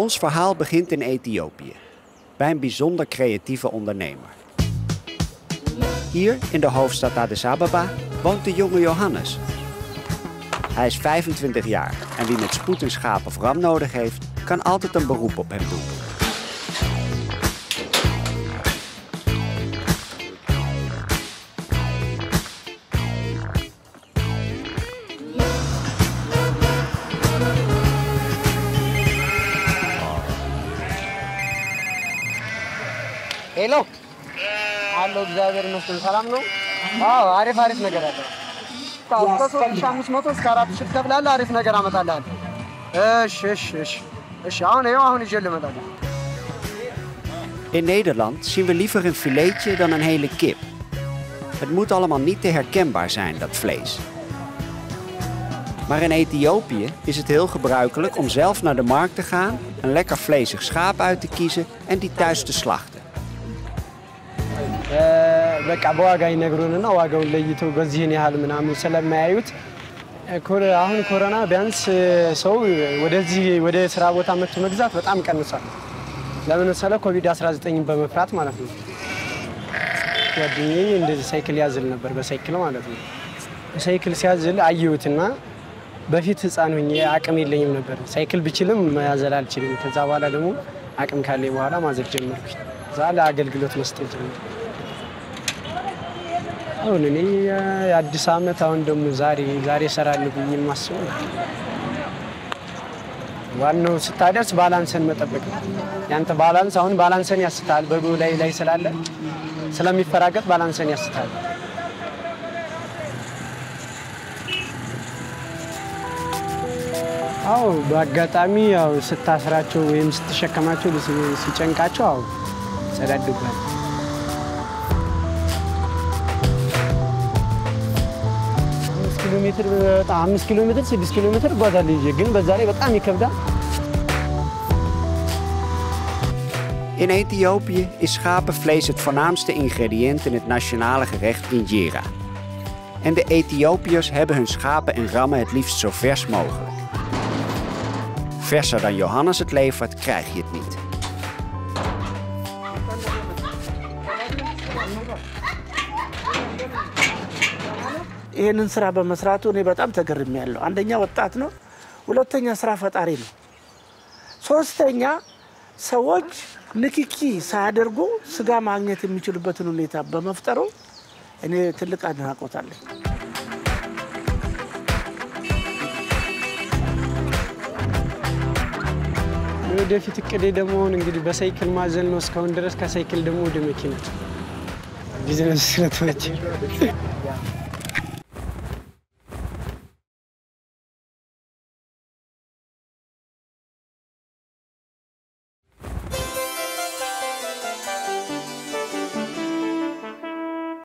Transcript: Ons verhaal begint in Ethiopië, bij een bijzonder creatieve ondernemer. Hier, in de hoofdstad Addis Ababa, woont de jonge Johannes. Hij is 25 jaar en wie met spoed een schaap of ram nodig heeft, kan altijd een beroep op hem doen. Hello. Hello, Javier. Salam no. Ah, Arif Nagar. Arif Nagar In Nederland zien we liever een filetje dan een hele kip. Het moet allemaal niet te herkenbaar zijn, dat vlees. Maar in Ethiopië is het heel gebruikelijk om zelf naar de markt te gaan, een lekker vlezig schaap uit te kiezen en die thuis te slachten. አሁን እኔ አዲስ አመት አሁን ደሞ ዛሬ ሰራለሁ ብዬ ማስበው ዋናው ስታደርስ ባላንስን መጠበቅ ያንተ ባላንስ አሁን ባላንስን ያስታል በጎ ላይ ስላለ ስለሚፈራገጥ ባላንስን ያስታል አው በአጋጣሚ ያው ስታስራቸው ወይም ስትሸከማቸው ሲጨንቃቸው አው ሰዳድኩኝ ኪሎሜትር በጣም 5 ኪሎሜትር 6 ኪሎሜትር ጓዛል ይዤ ግን በዛ ላይ በጣም ይከብዳል In Ethiopië is schapenvlees het voornaamste ingrediënt in het nationale gerecht injera. En de Ethiopiërs hebben hun schapen en rammen het liefst zo vers mogelijk. Verser dan Johannes het levert, krijg je het niet. ይሄንን ስራ በመስራቱ እኔ በጣም ተገርሜያለሁ አንደኛ ወጣት ነው ሁለተኛ ስራ ፈጣሪ ነው ሶስተኛ ሰዎች ንክኪ ሳያደርጉ ስጋ ማግኘት የሚችሉበትን ሁኔታ በመፍጠሩ እኔ ትልቅ አድናቆት አለኝ ወደፊት እቅዴ ደግሞ እንግዲህ በሳይክል ማዘል ነው እስካሁን ድረስ ከሳይክል ደግሞ ወደ መኪና ቢዝነስ ስለተወጪ